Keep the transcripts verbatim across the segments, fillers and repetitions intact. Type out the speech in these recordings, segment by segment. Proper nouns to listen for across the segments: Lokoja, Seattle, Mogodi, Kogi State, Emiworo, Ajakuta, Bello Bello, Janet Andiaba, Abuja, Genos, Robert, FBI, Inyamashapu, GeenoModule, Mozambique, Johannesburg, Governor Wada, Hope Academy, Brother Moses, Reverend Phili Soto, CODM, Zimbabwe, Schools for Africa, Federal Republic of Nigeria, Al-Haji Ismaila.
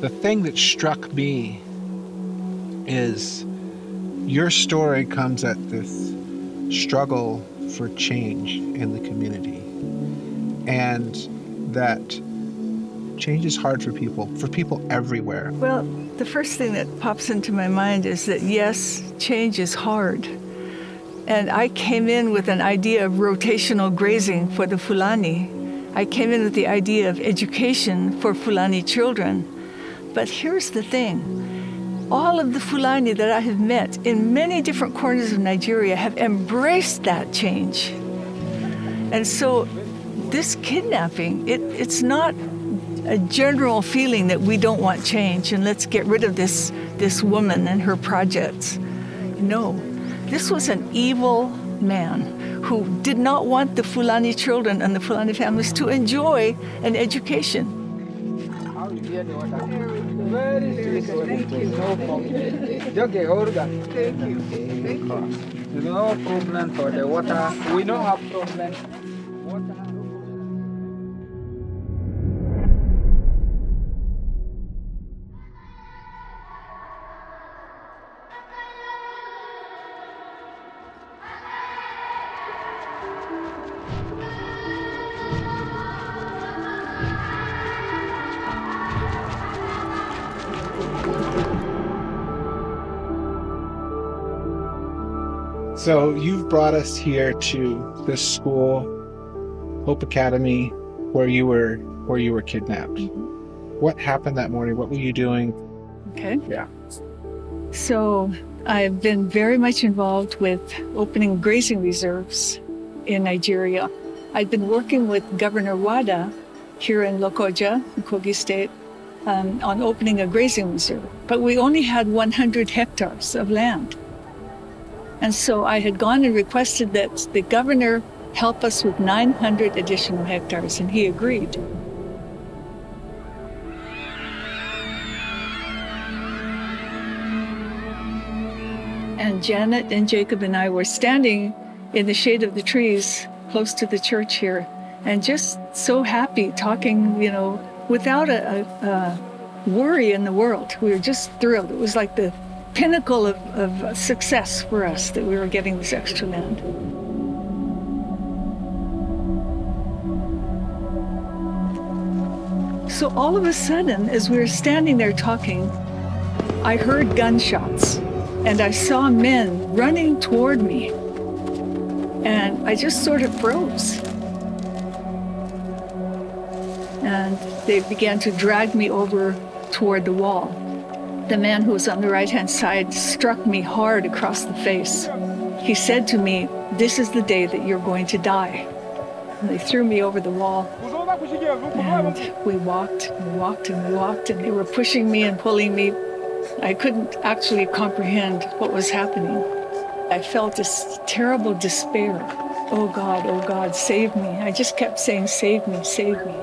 the thing that struck me is your story comes at this struggle for change in the community, and that change is hard for people, for people everywhere. Well, the first thing that pops into my mind is that, yes, change is hard. And I came in with an idea of rotational grazing for the Fulani. I came in with the idea of education for Fulani children. But here's the thing. All of the Fulani that I have met in many different corners of Nigeria have embraced that change. And so this kidnapping, it, it's not a general feeling that we don't want change and let's get rid of this, this woman and her projects. No. This was an evil man who did not want the Fulani children and the Fulani families to enjoy an education. Very good. Thank you. Thank you. Thank you. No problem for the water. We don't have problem. So you've brought us here to this school, Hope Academy, where you were where you were kidnapped. Mm-hmm. What happened that morning? What were you doing? Okay. Yeah. So I've been very much involved with opening grazing reserves in Nigeria. I've been working with Governor Wada here in Lokoja, in Kogi State, um, on opening a grazing reserve. But we only had one hundred hectares of land. And so I had gone and requested that the governor help us with nine hundred additional hectares, and he agreed. And Janet and Jacob and I were standing in the shade of the trees close to the church here, and just so happy talking, you know, without a, a, a worry in the world. We were just thrilled. It was like the pinnacle of, of success for us that we were getting this extra land. So all of a sudden, as we were standing there talking, I heard gunshots and I saw men running toward me. And I just sort of froze. And they began to drag me over toward the wall. The man who was on the right-hand side struck me hard across the face. He said to me, "This is the day that you're going to die." And they threw me over the wall. And we walked and walked and walked, and they were pushing me and pulling me. I couldn't actually comprehend what was happening. I felt this terrible despair. Oh God, oh God, save me. I just kept saying, save me, save me.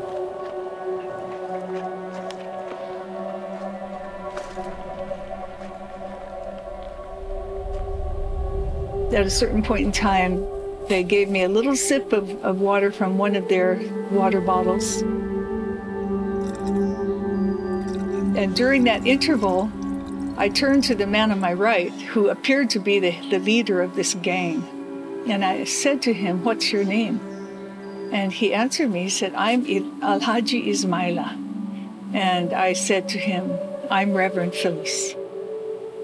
At a certain point in time, they gave me a little sip of, of water from one of their water bottles. And during that interval, I turned to the man on my right, who appeared to be the, the leader of this gang. And I said to him, "What's your name?" And he answered me, he said, "I'm Al-Haji Ismaila." And I said to him, "I'm Reverend Felice."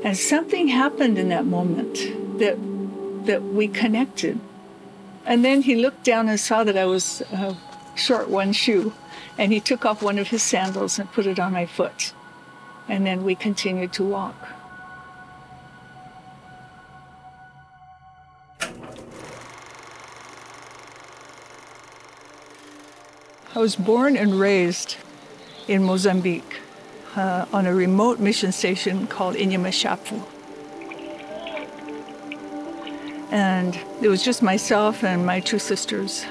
And something happened in that moment that that we connected. And then he looked down and saw that I was uh, short one shoe, and he took off one of his sandals and put it on my foot. And then we continued to walk. I was born and raised in Mozambique uh, on a remote mission station called Inyamashapu. And it was just myself and my two sisters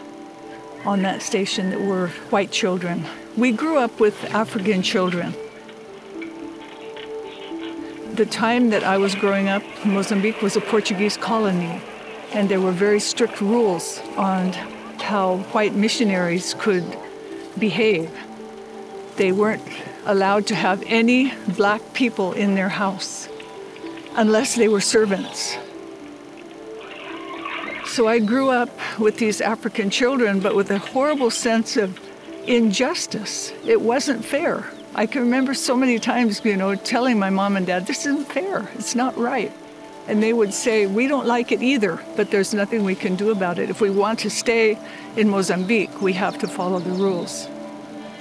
on that station that were white children. We grew up with African children. The time that I was growing up, Mozambique was a Portuguese colony, and there were very strict rules on how white missionaries could behave. They weren't allowed to have any black people in their house unless they were servants. So I grew up with these African children, but with a horrible sense of injustice. It wasn't fair. I can remember so many times, you know, telling my mom and dad, this isn't fair, it's not right. And they would say, we don't like it either, but there's nothing we can do about it. If we want to stay in Mozambique, we have to follow the rules.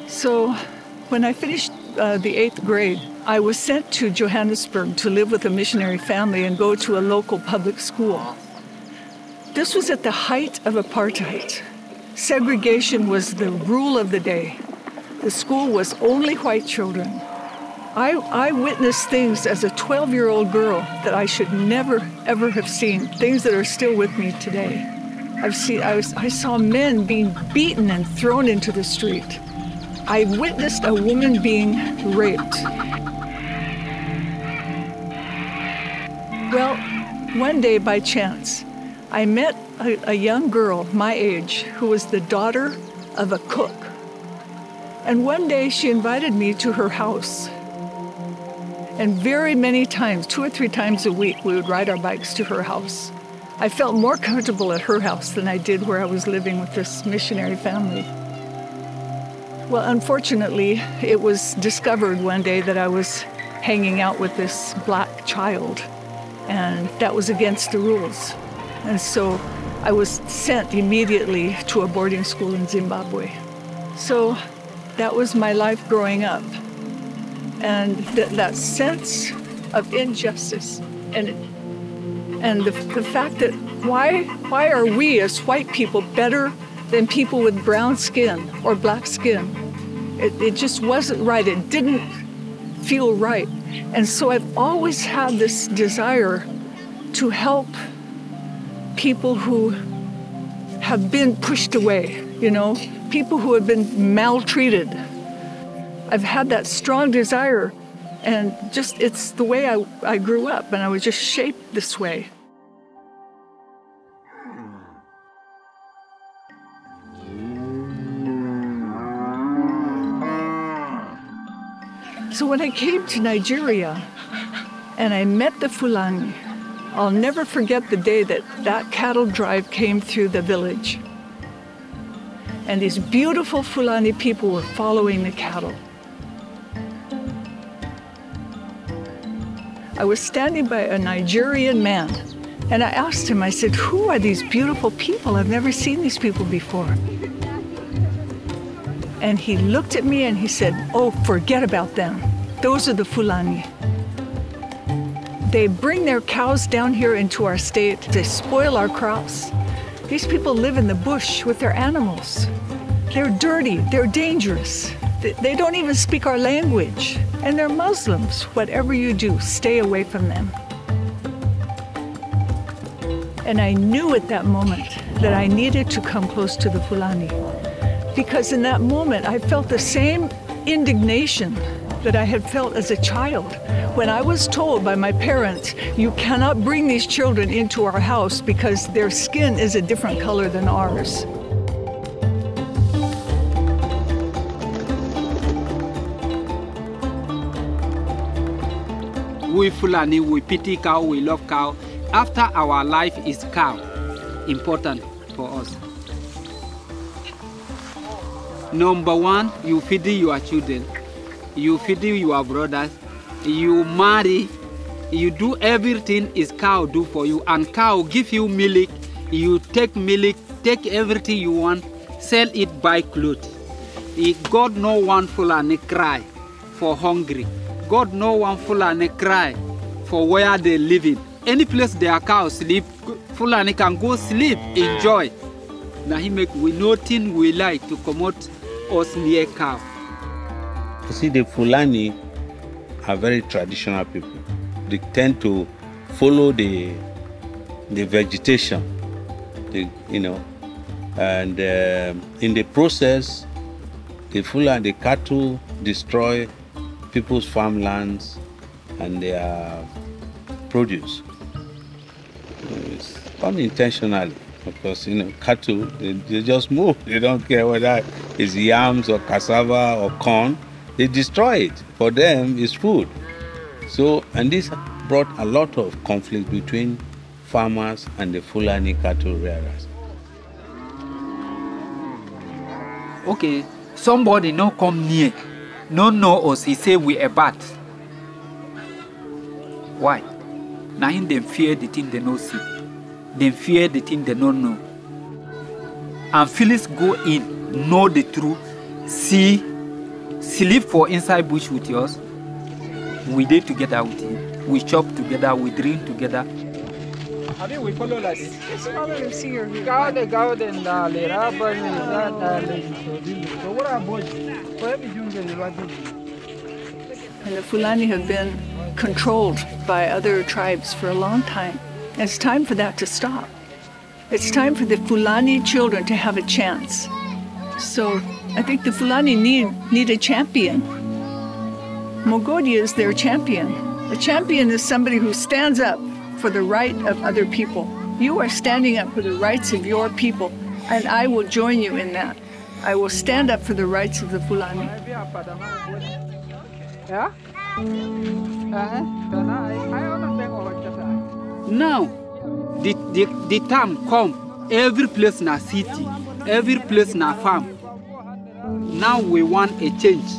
So when I finished uh, the eighth grade, I was sent to Johannesburg to live with a missionary family and go to a local public school. This was at the height of apartheid. Segregation was the rule of the day. The school was only white children. I, I witnessed things as a twelve-year-old girl that I should never, ever have seen, things that are still with me today. I've seen, I, was, I saw men being beaten and thrown into the street. I witnessed a woman being raped. Well, one day by chance, I met a, a young girl my age who was the daughter of a cook. And one day she invited me to her house. And very many times, two or three times a week, we would ride our bikes to her house. I felt more comfortable at her house than I did where I was living with this missionary family. Well, unfortunately, it was discovered one day that I was hanging out with this black child, and that was against the rules. And so I was sent immediately to a boarding school in Zimbabwe. So that was my life growing up. And th that sense of injustice and, and the, the fact that why, why are we as white people better than people with brown skin or black skin? It, it just wasn't right. It didn't feel right. And so I've always had this desire to help people who have been pushed away, you know, people who have been maltreated. I've had that strong desire, and just it's the way I, I grew up, and I was just shaped this way. So when I came to Nigeria and I met the Fulani, I'll never forget the day that that cattle drive came through the village. And these beautiful Fulani people were following the cattle. I was standing by a Nigerian man, and I asked him, I said, who are these beautiful people? I've never seen these people before. And he looked at me and he said, oh, forget about them. Those are the Fulani. They bring their cows down here into our state. They spoil our crops. These people live in the bush with their animals. They're dirty, they're dangerous. They don't even speak our language. And they're Muslims. Whatever you do, stay away from them. And I knew at that moment that I needed to come close to the Fulani, because in that moment, I felt the same indignation that I had felt as a child when I was told by my parents, you cannot bring these children into our house because their skin is a different color than ours. We Fulani, we pity cow, we love cow. After our life is cow, important for us. Number one, you feed your children. You feed your brothers, you marry, you do everything is cow do for you, and cow give you milk, you take milk, take everything you want, sell it, buy clothes. God no one Fulani cry for hungry. God no one Fulani cry for where they living. Any place their cow sleep, Fulani can go sleep, enjoy. Now he make we nothing we like to commot us near cow. You see, the Fulani are very traditional people. They tend to follow the the vegetation, the, you know, and uh, in the process, the Fulani, the cattle destroy people's farmlands and their produce. It's unintentionally, because, you know, cattle, they, they just move. They don't care whether it's yams or cassava or corn. They destroy it. For them, it's food. So, and this brought a lot of conflict between farmers and the Fulani cattle rearers. Okay, somebody no come near, no know us, he say we a bat. Why? Now they fear the thing they no see. They fear the thing they no know. And Phyllis go in, know the truth, see, sleep for inside bush with us. We did together with him. We chop together, we drink together. I mean, we follow like this. Just follow him, see your view. And the Fulani have been controlled by other tribes for a long time. It's time for that to stop. It's time for the Fulani children to have a chance. So I think the Fulani need, need a champion. Mogodi is their champion. A champion is somebody who stands up for the right of other people. You are standing up for the rights of your people, and I will join you in that. I will stand up for the rights of the Fulani. Now, the, the, the time come, every place in a city, every place in a farm. Now we want a change.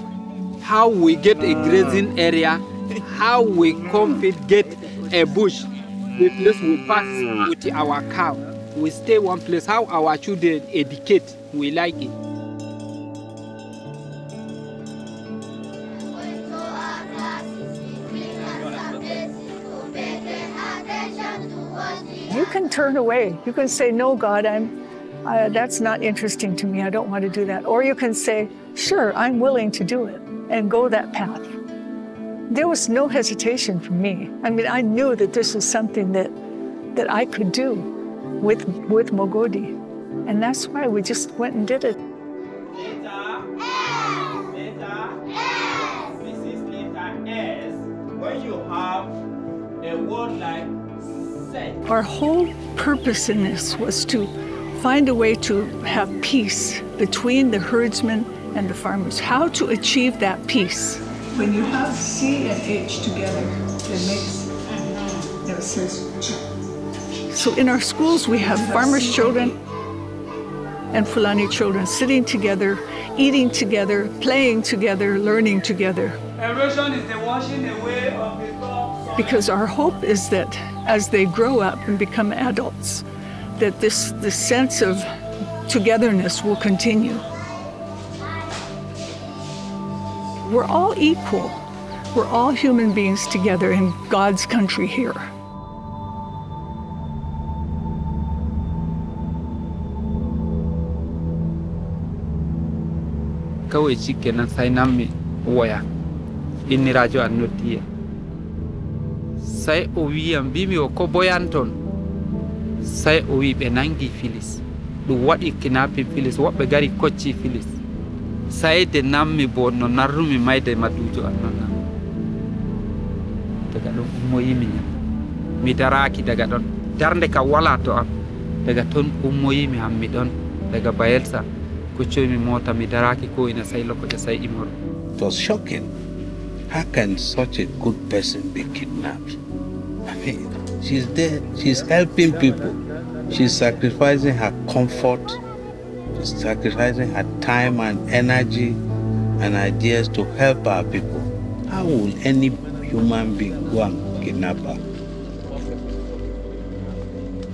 How we get a grazing area, how we come to get a bush, the place we pass with our cow. We stay one place, how our children educate, we like it. You can turn away. You can say, no, God, I'm, uh, that's not interesting to me. I don't want to do that. Or you can say, sure, I'm willing to do it, and go that path. There was no hesitation for me. I mean, I knew that this was something that, that I could do with, with Mogodi. And that's why we just went and did it. Missus Letter S, when you have a word like sex. Our whole purpose in this was to find a way to have peace between the herdsmen and the farmers, how to achieve that peace. When you have C and H together, it makes, it says, so in our schools, we have farmers' children and Fulani children sitting together, eating together, playing together, learning together. Erosion is the washing away of the top. Because our hope is that as they grow up and become adults, that this, this sense of togetherness will continue. We're all equal. We're all human beings together in God's country here. Sai owi benangi Phyllis. Do what it cannot be Phyllis, what begari kochi Phyllis. Sai de nammi bo no narumi mai de madujo anana. Daga don ummoyimi. Mi daraki daga don darnde ka wala to am. Daga ton ummoyimi am mi don daga bayelsa ko chomi mota mi daraki ko ina sai Lokoja sai imoro. It was shocking. How can such a good person be kidnapped? I mean, she's there, she's helping people. She's sacrificing her comfort, she's sacrificing her time and energy and ideas to help our people. How will any human being go and kidnap her?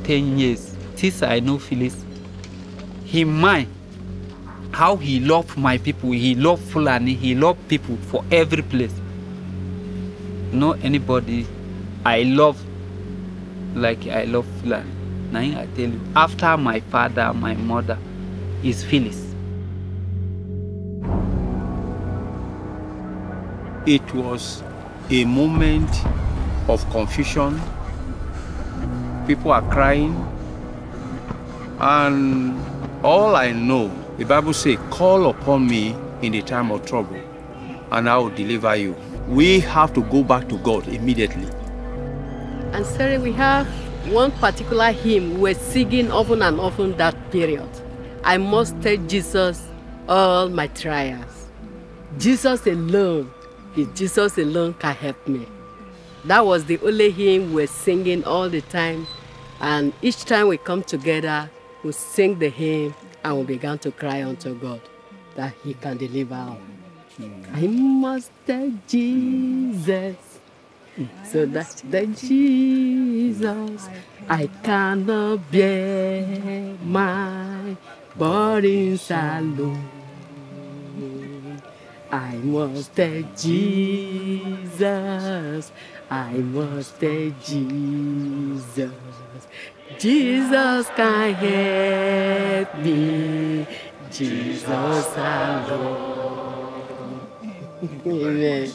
Ten years since I know Phyllis, he mind how he loved my people, he loved Fulani, he loved people for every place. No anybody I love like I love Fulani. Now I tell you, after my father, my mother, is Phyllis. It was a moment of confusion. People are crying. And all I know, the Bible says, call upon me in the time of trouble, and I will deliver you. We have to go back to God immediately. And sorry, we have one particular hymn we're singing often and often that period. I must take Jesus all my trials. Jesus alone, if Jesus alone can help me. That was the only hymn we were singing all the time. And each time we come together, we sing the hymn and we began to cry unto God that he can deliver us. Mm. I must have Jesus, mm. so that the Jesus I cannot bear my burdens alone. I must have Jesus, I must have Jesus. Jesus can help me, Jesus alone. Amen.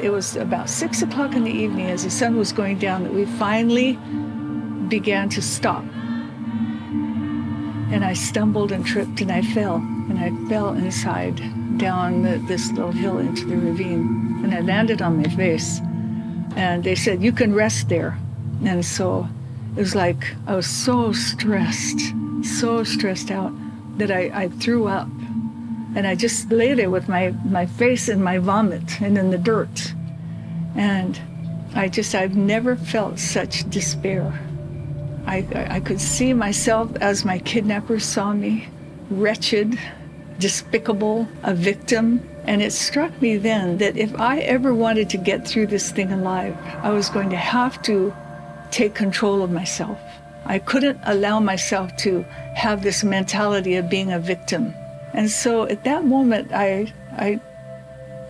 It was about six o'clock in the evening as the sun was going down that we finally began to stop. And I stumbled and tripped and I fell. And I fell inside down the, this little hill into the ravine. And I landed on my face. And they said, you can rest there. And so it was like I was so stressed, so stressed out that I, I threw up. And I just lay there with my, my face in my vomit and in the dirt. And I just, I've never felt such despair. I, I could see myself as my kidnappers saw me, wretched, despicable, a victim. And it struck me then that if I ever wanted to get through this thing alive, I was going to have to take control of myself. I couldn't allow myself to have this mentality of being a victim. And so at that moment, I, I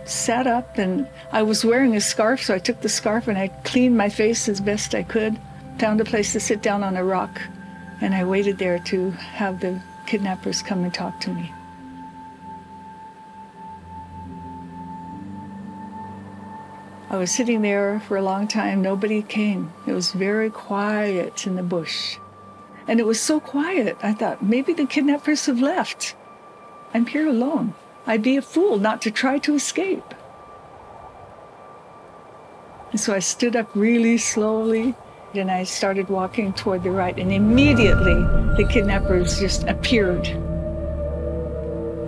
sat up and I was wearing a scarf, so I took the scarf and I cleaned my face as best I could, found a place to sit down on a rock, and I waited there to have the kidnappers come and talk to me. I was sitting there for a long time. Nobody came. It was very quiet in the bush. And it was so quiet, I thought, maybe the kidnappers have left. I'm here alone. I'd be a fool not to try to escape. And so I stood up really slowly, and I started walking toward the right, and immediately the kidnappers just appeared.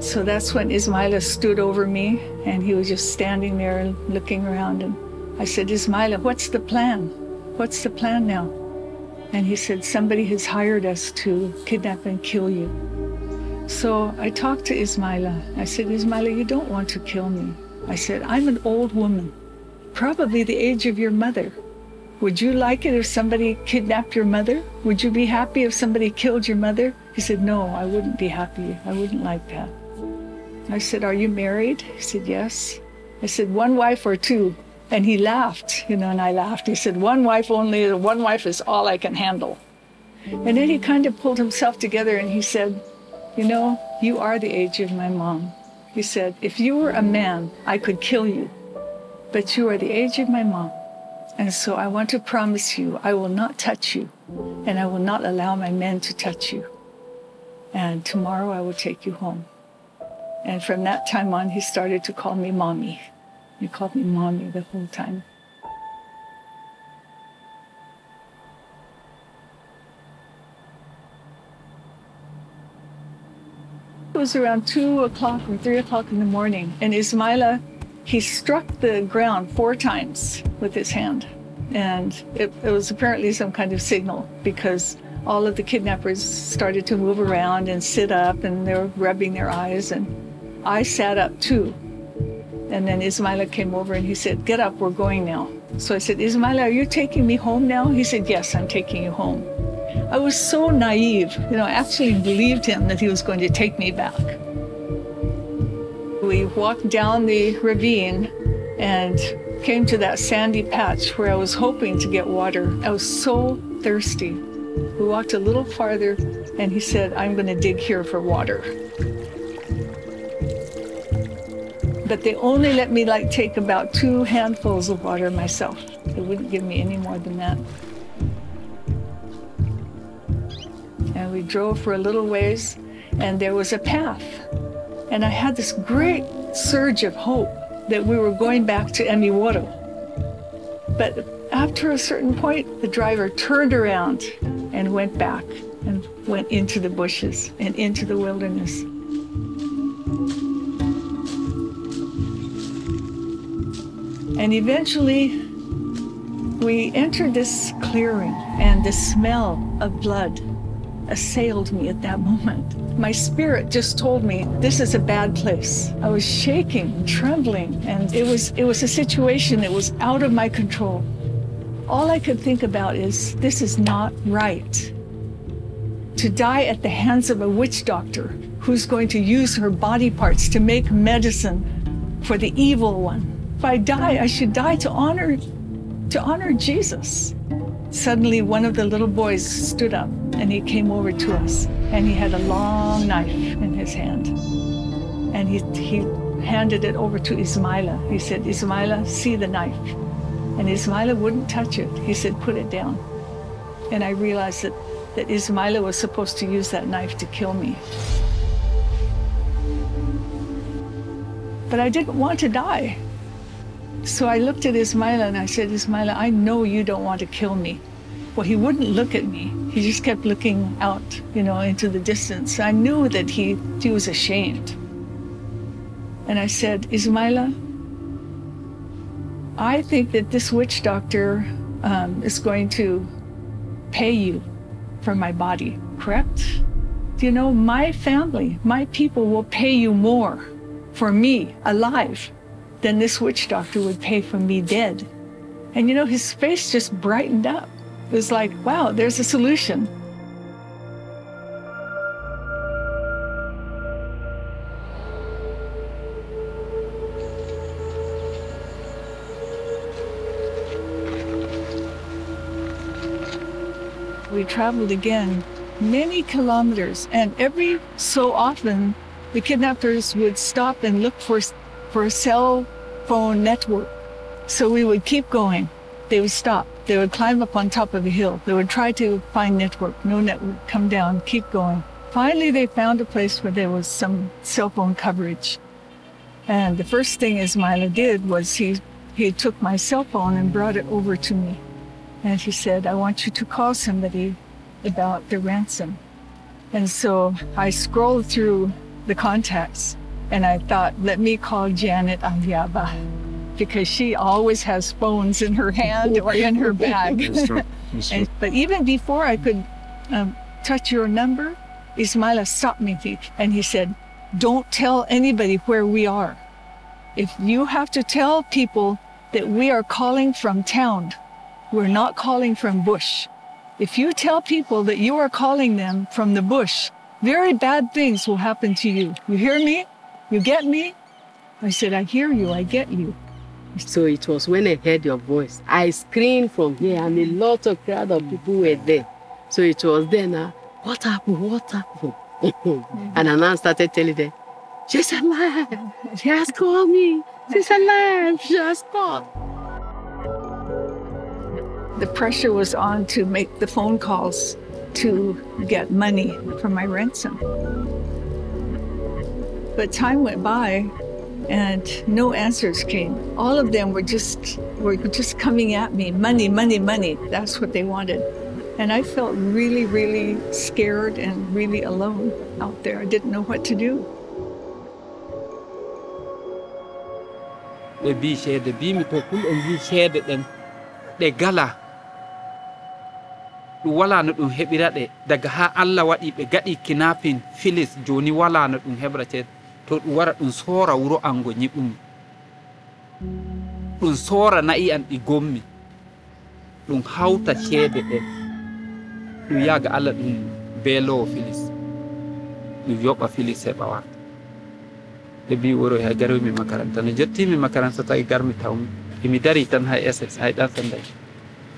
So that's when Ismaila stood over me, and he was just standing there and looking around. And I said, Ismaila, what's the plan? What's the plan now? And he said, somebody has hired us to kidnap and kill you. So I talked to Ismaila. I said, Ismaila, you don't want to kill me. I said, I'm an old woman, probably the age of your mother. Would you like it if somebody kidnapped your mother? Would you be happy if somebody killed your mother? He said, no, I wouldn't be happy. I wouldn't like that. I said, are you married? He said, yes. I said, one wife or two? And he laughed, you know, and I laughed. He said, one wife only, one wife is all I can handle. And then he kind of pulled himself together and he said, you know, you are the age of my mom. He said, if you were a man, I could kill you, but you are the age of my mom. And so I want to promise you, I will not touch you, and I will not allow my men to touch you. And tomorrow I will take you home. And from that time on, he started to call me Mommy. He called me Mommy the whole time. It was around two o'clock or three o'clock in the morning, and Ismaila, he struck the ground four times with his hand. And it, it was apparently some kind of signal, because all of the kidnappers started to move around and sit up, and they were rubbing their eyes, and I sat up too. And then Ismaila came over and he said, get up, we're going now. So I said, Ismaila, are you taking me home now? He said, yes, I'm taking you home. I was so naive, you know, I actually believed him that he was going to take me back. We walked down the ravine and came to that sandy patch where I was hoping to get water. I was so thirsty. We walked a little farther and he said, I'm going to dig here for water. But they only let me like take about two handfuls of water myself. They wouldn't give me any more than that. and we drove for a little ways, and there was a path. And I had this great surge of hope that we were going back to Emiworo. But after a certain point, the driver turned around and went back and went into the bushes and into the wilderness. And eventually, we entered this clearing, and the smell of blood assailed me at that moment. My spirit just told me, this is a bad place. I was shaking, trembling, and it was, it was a situation that was out of my control. All I could think about is, this is not right. To die at the hands of a witch doctor who's going to use her body parts to make medicine for the evil one. If I die, I should die to honor, to honor Jesus. Suddenly, one of the little boys stood up, and he came over to us, and he had a long knife in his hand. And he, he handed it over to Ismaila. He said, Ismaila, see the knife. And Ismaila wouldn't touch it. He said, put it down. And I realized that, that Ismaila was supposed to use that knife to kill me. But I didn't want to die. So I looked at Ismaila and I said, Ismaila, I know you don't want to kill me. Well, he wouldn't look at me. He just kept looking out, you know, into the distance. I knew that he, he was ashamed. And I said, Ismaila, I think that this witch doctor um, is going to pay you for my body, correct? You know, my family, my people will pay you more for me alive than this witch doctor would pay for me dead. And you know, his face just brightened up. It was like, wow, there's a solution. We traveled again many kilometers, and every so often the kidnappers would stop and look for, for a cell phone network. So we would keep going. They would stop. They would climb up on top of a hill. They would try to find network. No network. Come down. Keep going. Finally, they found a place where there was some cell phone coverage. And the first thing Ismaila did was he, he took my cell phone and brought it over to me. And he said, I want you to call somebody about the ransom. And so I scrolled through the contacts and I thought, let me call Janet Andiaba, because she always has phones in her hand or in her bag. That's true. That's true. And, but even before I could um, touch your number, Ismaila stopped me and he said, don't tell anybody where we are. If you have to tell people that we are calling from town, we're not calling from bush. If you tell people that you are calling them from the bush, very bad things will happen to you. You hear me? You get me? I said, I hear you, I get you. So it was when I heard your voice, I screamed from here, and a lot of crowd of people were there. So it was then, uh, what happened, what happened? Mm-hmm. And Anna started telling them, she's alive, she has called me, she's alive, she has called. The pressure was on to make the phone calls to get money for my ransom. But time went by, and no answers came. All of them were just were just coming at me, money, money, money. That's what they wanted. And I felt really, really scared and really alone out there. I didn't know what to do. The bee shared the bee, and we shared it, and the gala. Wala na dum hebira de daga ha Allah wadi be gadi kidnapping Phyllis joni wala na dum hebra ce to wara dum sora wuro ango nyibum dum sora na I an di gommi dum hauta cede de dum yaga Allah dum Bello Phyllis dum yoba Phyllis e bawa de bi woro ha garumi makaranta ne jetti mi makaranta ta garmi tawmi mi dari tan ha ss ha dan sandai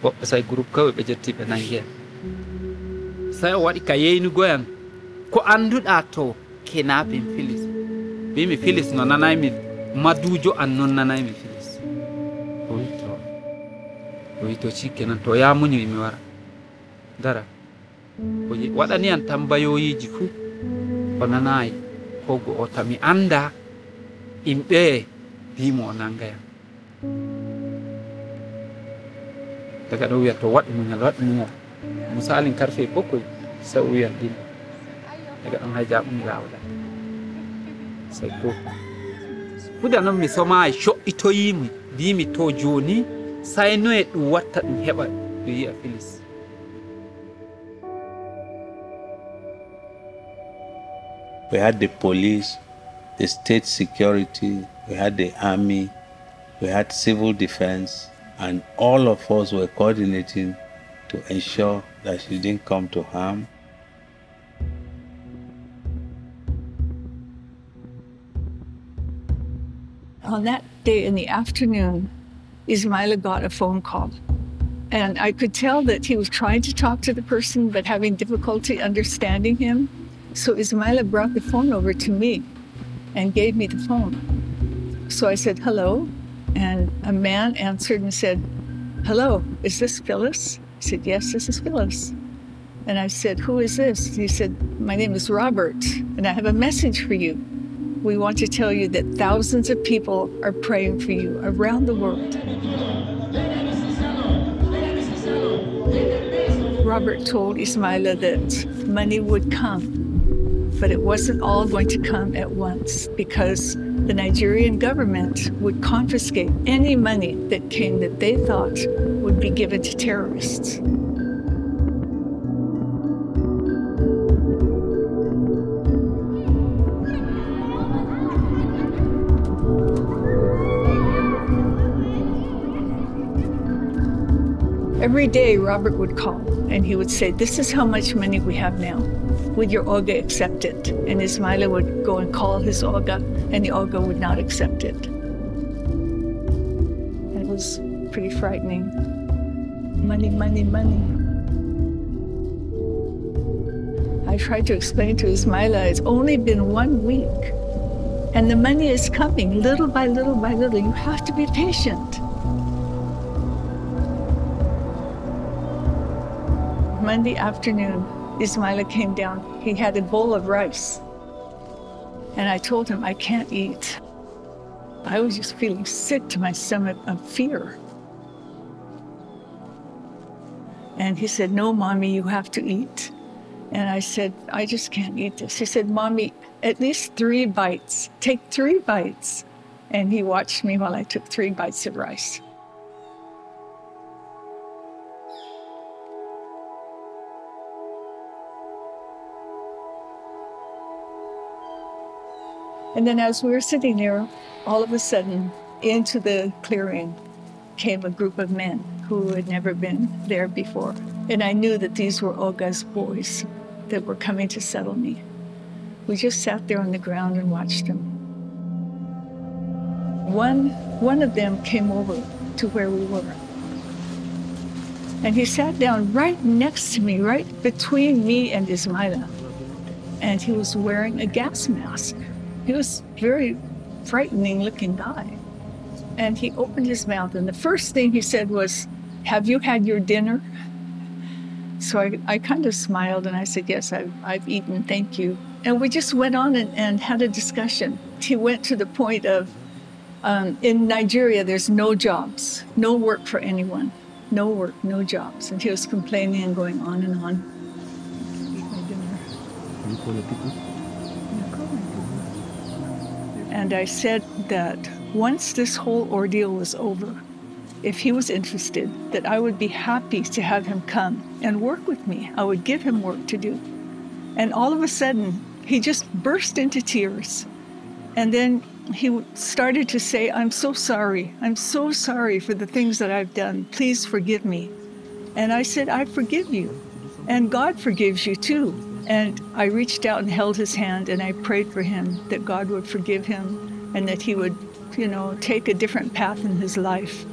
what was I group covered by the tip and I hear. So what Kayenu Goyan Co andud ato kidnapping Phyllis. Bimi Phyllis no nanaimi Madujo and non nanaimi Phyllis. Oito Oito chicken and Toyamuni Dara waɗannan tambayoyi jiku onanai kogo otami anda imbe bimo nangaya daga do wiya to waɗunya waɗunya misalin karfe bakwai sai wiya din daga an haja mun rawada sai to kudanan mi soma sho itoyi mi bi mi to joni sai no e du watta dum heba do yi a Phyllis we had the police, the state security, we had the army, we had civil defense, and all of us were coordinating to ensure that she didn't come to harm. On that day in the afternoon, Ismaila got a phone call. And I could tell that he was trying to talk to the person, but having difficulty understanding him. So Ismaila brought the phone over to me and gave me the phone. So I said, hello. And a man answered and said, hello, is this Phyllis? I said, yes, this is Phyllis. And I said, who is this? He said, my name is Robert, and I have a message for you. We want to tell you that thousands of people are praying for you around the world. Robert told Ismaila that money would come, but it wasn't all going to come at once because the Nigerian government would confiscate any money that came that they thought would be given to terrorists. Every day, Robert would call and he would say, this is how much money we have now. Would your Oga accept it? And Ismaila would go and call his Oga, and the Oga would not accept it. It was pretty frightening. Money, money, money. I tried to explain to Ismaila, it's only been one week, and the money is coming little by little by little. You have to be patient. Monday afternoon, Ismaila came down. He had a bowl of rice. And I told him, I can't eat. I was just feeling sick to my stomach of fear. And he said, no, Mommy, you have to eat. And I said, I just can't eat this. He said, Mommy, at least three bites. Take three bites. And he watched me while I took three bites of rice. And then as we were sitting there, all of a sudden, into the clearing came a group of men who had never been there before. And I knew that these were Oga's boys that were coming to settle me. We just sat there on the ground and watched them. One, one of them came over to where we were. And he sat down right next to me, right between me and Ismaila. And he was wearing a gas mask. He was a very frightening looking guy. And he opened his mouth and the first thing he said was, have you had your dinner? So I, I kind of smiled and I said, yes, I've, I've eaten, thank you. And we just went on and, and had a discussion. He went to the point of, um, in Nigeria, there's no jobs, no work for anyone, no work, no jobs. And he was complaining and going on and on. Eat my dinner. And I said that once this whole ordeal was over, if he was interested, that I would be happy to have him come and work with me. I would give him work to do. And all of a sudden, he just burst into tears. And then he started to say, I'm so sorry. I'm so sorry for the things that I've done. Please forgive me. And I said, I forgive you. And God forgives you too. And I reached out and held his hand and I prayed for him that God would forgive him and that he would, you know, take a different path in his life.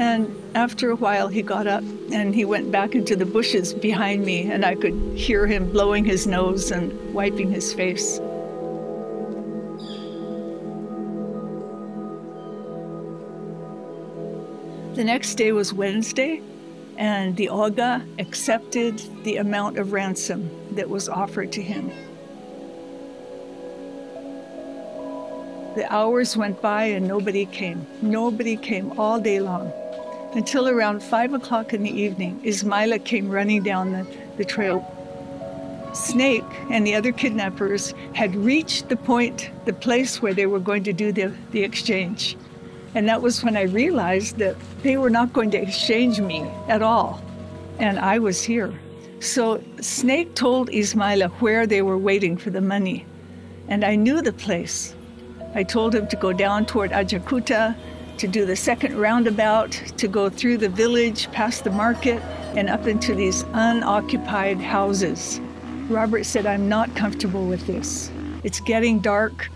And after a while, he got up and he went back into the bushes behind me and I could hear him blowing his nose and wiping his face. The next day was Wednesday and the Oga accepted the amount of ransom that was offered to him. The hours went by and nobody came. Nobody came all day long. Until around five o'clock in the evening, Ismaila came running down the, the trail. Snake and the other kidnappers had reached the point, the place where they were going to do the, the exchange. And that was when I realized that they were not going to exchange me at all. And I was here. So Snake told Ismaila where they were waiting for the money. And I knew the place. I told him to go down toward Ajakuta, to do the second roundabout, to go through the village, past the market, and up into these unoccupied houses. Robert said, I'm not comfortable with this. It's getting dark.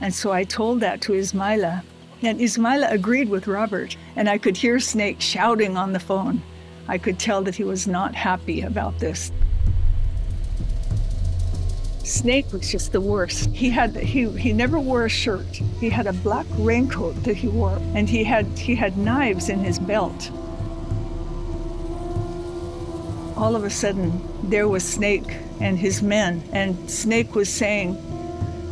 And so I told that to Ismaila. And Ismaila agreed with Robert. And I could hear Snake shouting on the phone. I could tell that he was not happy about this. Snake was just the worst. He had he he never wore a shirt. He had a black raincoat that he wore, and he had he had knives in his belt. All of a sudden, there was Snake and his men, and Snake was saying,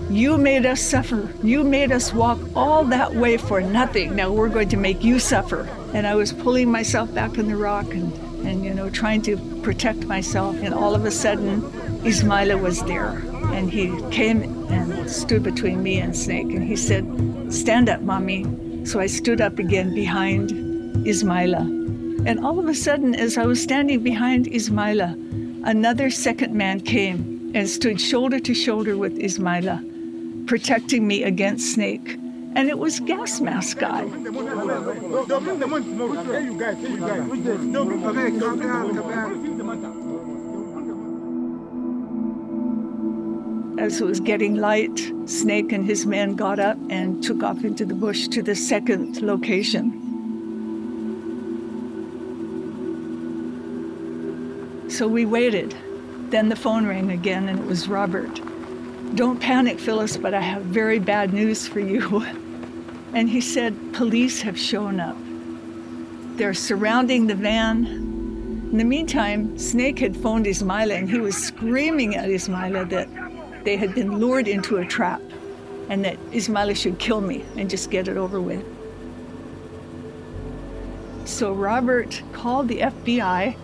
"You made us suffer. You made us walk all that way for nothing. Now we're going to make you suffer." And I was pulling myself back in the rock and and you know trying to protect myself, and all of a sudden, Ismaila was there, and he came and stood between me and Snake, and he said, "Stand up, Mommy." So I stood up again behind Ismaila. And all of a sudden, as I was standing behind Ismaila, another second man came and stood shoulder to shoulder with Ismaila, protecting me against Snake. And it was Gas Mask Guy. As it was getting light, Snake and his men got up and took off into the bush to the second location. So we waited. Then the phone rang again, and it was Robert. "Don't panic, Phyllis, but I have very bad news for you." And he said, "Police have shown up. They're surrounding the van." In the meantime, Snake had phoned Ismaila, and he was screaming at Ismaila that they had been lured into a trap and that Ismaila should kill me and just get it over with. So Robert called the F B I.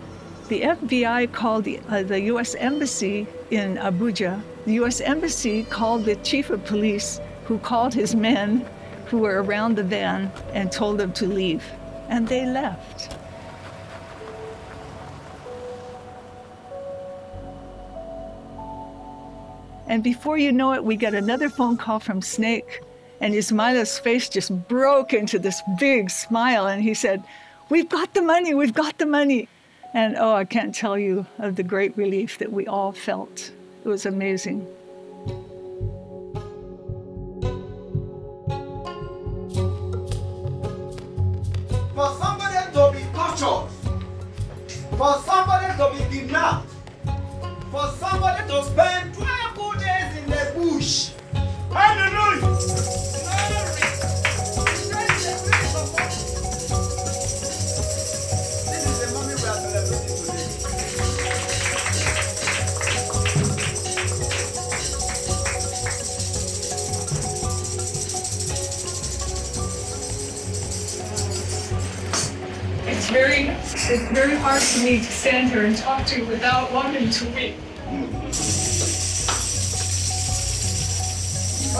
The F B I called the, uh, the U S Embassy in Abuja. The U S Embassy called the chief of police, who called his men who were around the van and told them to leave. And they left. And before you know it, we got another phone call from Snake, and Ismaila's face just broke into this big smile, and he said, "We've got the money, we've got the money." And oh, I can't tell you of the great relief that we all felt. It was amazing. For somebody to be tortured, for somebody to be kidnapped, for somebody to spend twelve good days in the bush. Hallelujah! This is the moment we are celebrating today. It's very It's very hard for me to stand here and talk to you without wanting to weep. I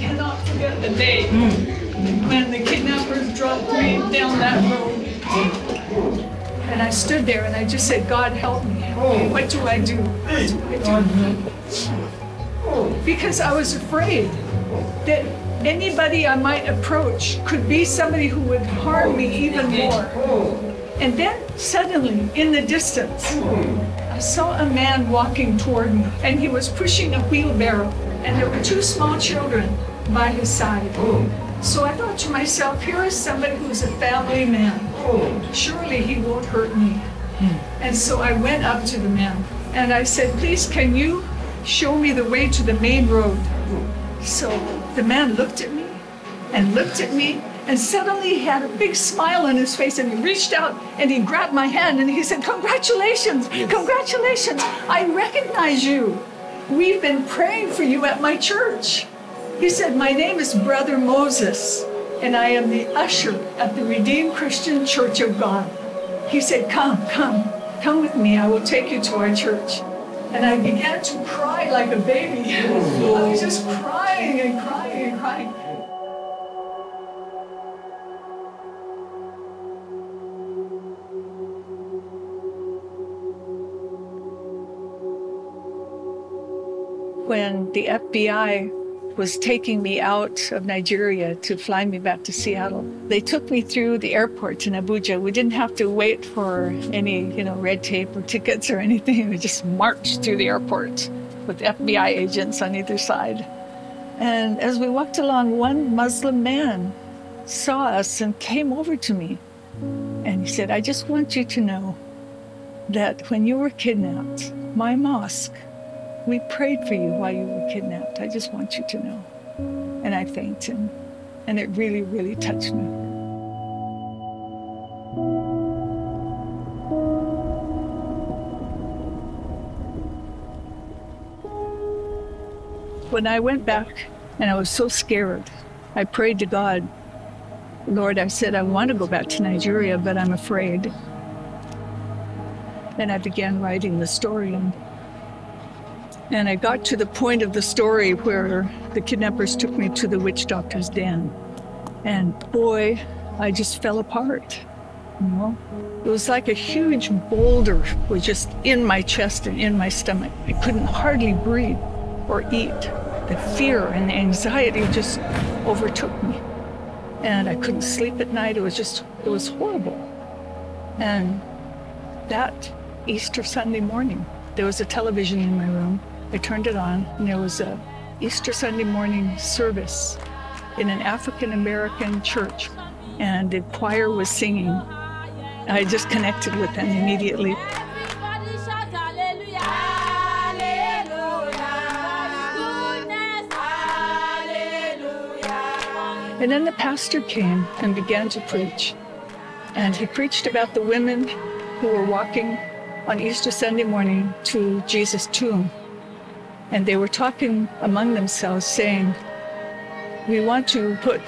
cannot forget the day when the kidnappers dropped me down that road. And I stood there and I just said, "God, help me. What do I do? What do I do?" Because I was afraid that anybody I might approach could be somebody who would harm me even more. And then suddenly, in the distance, I saw a man walking toward me, and he was pushing a wheelbarrow, and there were two small children by his side. So I thought to myself, here is somebody who's a family man. Surely he won't hurt me. And so I went up to the man, and I said, "Please, can you show me the way to the main road?" So the man looked at me and looked at me And suddenly he had a big smile on his face, and he reached out and he grabbed my hand and he said, congratulations, yes. congratulations, I recognize you. We've been praying for you at my church. He said, my name is Brother Moses, and I am the usher at the Redeemed Christian Church of God. He said, come, come, come with me. I will take you to our church. And I began to cry like a baby. Oh. I was just crying and crying and crying. When the F B I was taking me out of Nigeria to fly me back to Seattle, they took me through the airport in Abuja. We didn't have to wait for any, you know, red tape or tickets or anything. We just marched through the airport with F B I agents on either side. And as we walked along, one Muslim man saw us and came over to me. And he said, I just want you to know that when you were kidnapped, my mosque, we prayed for you while you were kidnapped. I just want you to know. And I thanked him. And it really, really touched me. When I went back, and I was so scared, I prayed to God, Lord, I said, I want to go back to Nigeria, but I'm afraid. Then I began writing the story. And And I got to the point of the story where the kidnappers took me to the witch doctor's den. And boy, I just fell apart, you know? It was like a huge boulder was just in my chest and in my stomach. I couldn't hardly breathe or eat. The fear and the anxiety just overtook me. And I couldn't sleep at night. It was just, it was horrible. And that Easter Sunday morning, there was a television in my room. I turned it on, and there was a Easter Sunday morning service in an African-American church, and the choir was singing. I just connected with them immediately. And then the pastor came and began to preach. And he preached about the women who were walking on Easter Sunday morning to Jesus' tomb. And they were talking among themselves, saying, we want to put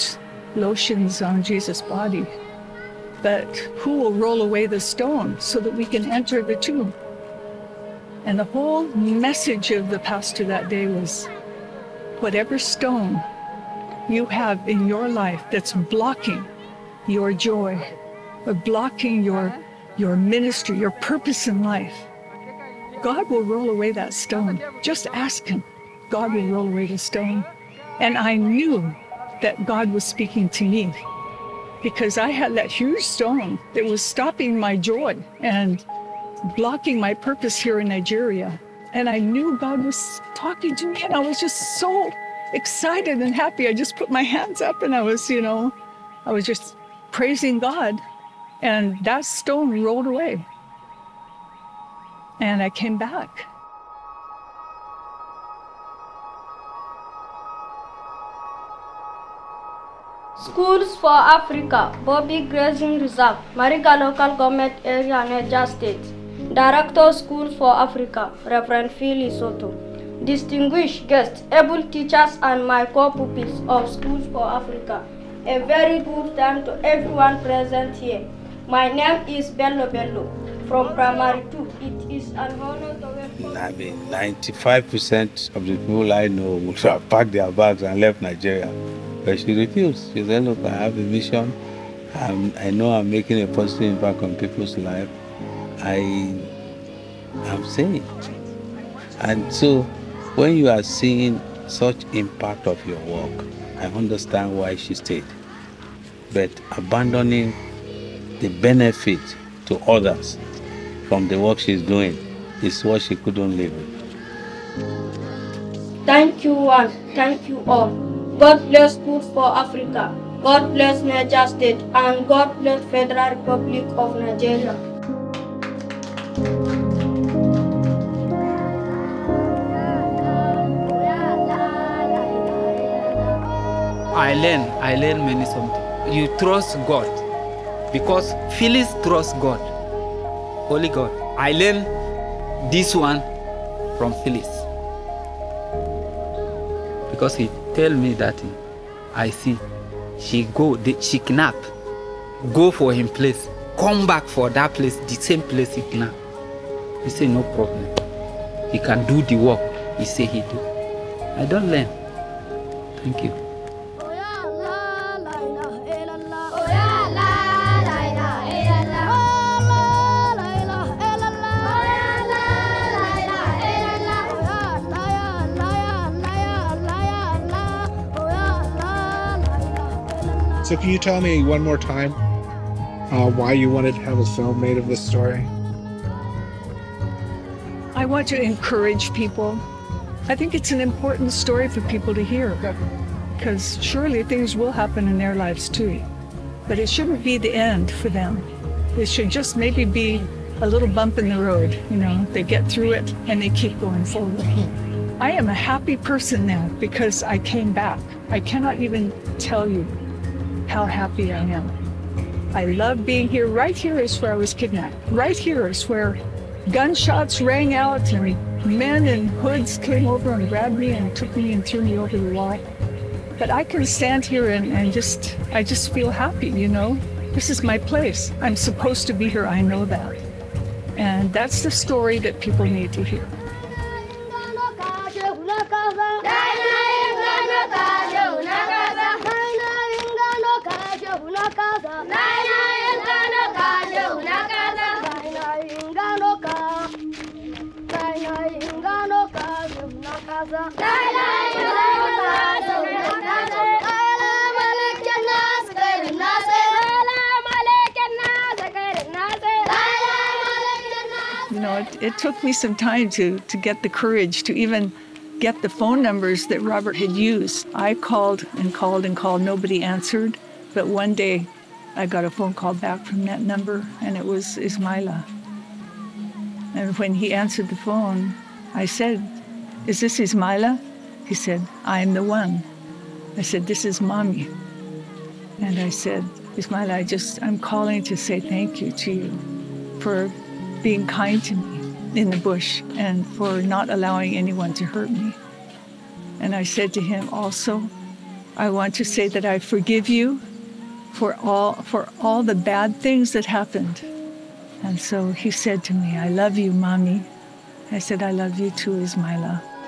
lotions on Jesus' body, but who will roll away the stone so that we can enter the tomb? And the whole message of the pastor that day was, whatever stone you have in your life that's blocking your joy, or blocking your, your ministry, your purpose in life, God will roll away that stone. Just ask him. God will roll away the stone. And I knew that God was speaking to me because I had that huge stone that was stopping my joy and blocking my purpose here in Nigeria. And I knew God was talking to me, and I was just so excited and happy. I just put my hands up and I was, you know, I was just praising God. And that stone rolled away. And I came back. Schools for Africa, Bobby Grazing Reserve, Mariga Local Government Area, Niger State. Director Schools for Africa, Reverend Phili Soto. Distinguished guests, able teachers, and my co-pupils of Schools for Africa. A very good time to everyone present here. My name is Bello Bello. From Pramardu, it is an honor to welcome. I mean, ninety-five percent of the people I know would have packed their bags and left Nigeria. But she refused. She said, look, I have a mission. I'm, I know I'm making a positive impact on people's life. I am saying. And so when you are seeing such impact of your work, I understand why she stayed. But abandoning the benefit to others from the work she's doing is what she couldn't live with. Thank you all, thank you all. God bless Schools for Africa, God bless Niger State, and God bless Federal Republic of Nigeria. I learn, I learn many something. you trust God, because Phyllis trusts God, Holy God. I learned this one from Phyllis, because he tell me that thing. I see, she go, she kidnap, go for him place, come back for that place, the same place he kidnap. He say no problem, he can do the work. He say he do. I don't learn. Thank you. So can you tell me one more time uh, why you wanted to have a film made of this story? I want to encourage people. I think it's an important story for people to hear, because surely things will happen in their lives too. But it shouldn't be the end for them. It should just maybe be a little bump in the road, you know. They get through it and they keep going forward. I am a happy person now because I came back. I cannot even tell you how happy I am. I love being here. Right here is where I was kidnapped. Right here is where gunshots rang out and men in hoods came over and grabbed me and took me and threw me over the wall. But I can stand here and, and just, I just feel happy, you know? This is my place. I'm supposed to be here, I know that. And that's the story that people need to hear. You know, it, it took me some time to, to get the courage to even get the phone numbers that Robert had used. I called and called and called, nobody answered. But one day I got a phone call back from that number, and it was Ismaila. And when he answered the phone, I said, "Is this Ismaila?" He said, "I am the one." I said, "This is Mommy." And I said, "Ismaila, I just, I'm calling to say thank you to you for being kind to me in the bush and for not allowing anyone to hurt me." And I said to him also, "I want to say that I forgive you for all, for all the bad things that happened." And so he said to me, "I love you, Mommy." I said, "I love you too, Ismaila."